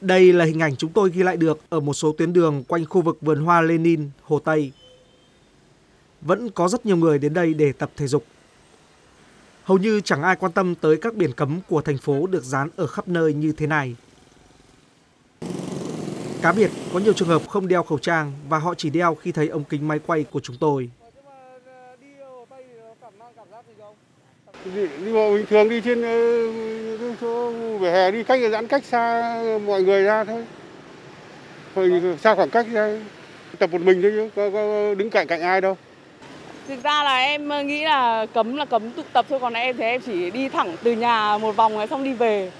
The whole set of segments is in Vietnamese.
Đây là hình ảnh chúng tôi ghi lại được ở một số tuyến đường quanh khu vực vườn hoa Lenin, Hồ Tây. Vẫn có rất nhiều người đến đây để tập thể dục. Hầu như chẳng ai quan tâm tới các biển cấm của thành phố được dán ở khắp nơi như thế này. Cá biệt, có nhiều trường hợp không đeo khẩu trang và họ chỉ đeo khi thấy ống kính máy quay của chúng tôi. Đi bộ bình thường, đi trên chỗ vỉa hè, đi cách giãn cách xa mọi người ra thôi. Thôi xa khoảng cách ra, tập một mình thôi chứ, có đứng cạnh ai đâu. Thực ra là em nghĩ là cấm tụ tập thôi, còn em thì em chỉ đi thẳng từ nhà một vòng rồi xong đi về.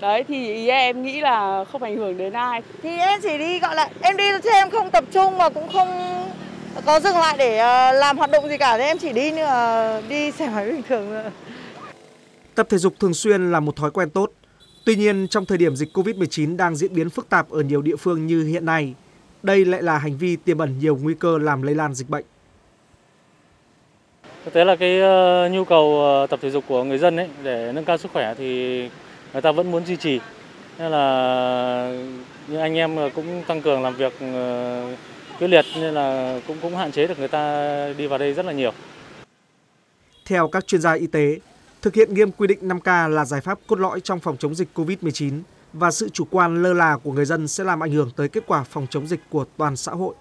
Đấy thì ý em nghĩ là không ảnh hưởng đến ai. Thì em chỉ đi gọi là em đi chứ em không tập trung và cũng không có dừng lại để làm hoạt động gì cả. Thế em chỉ đi nữa, đi xe máy bình thường. Tập thể dục thường xuyên là một thói quen tốt. Tuy nhiên trong thời điểm dịch Covid-19 đang diễn biến phức tạp ở nhiều địa phương như hiện nay, đây lại là hành vi tiềm ẩn nhiều nguy cơ làm lây lan dịch bệnh. Thực tế là cái nhu cầu tập thể dục của người dân ấy để nâng cao sức khỏe thì người ta vẫn muốn duy trì. Nên là như anh em cũng tăng cường làm việc quyết liệt nên là cũng hạn chế được người ta đi vào đây rất là nhiều. Theo các chuyên gia y tế, thực hiện nghiêm quy định 5K là giải pháp cốt lõi trong phòng chống dịch COVID-19 và sự chủ quan lơ là của người dân sẽ làm ảnh hưởng tới kết quả phòng chống dịch của toàn xã hội.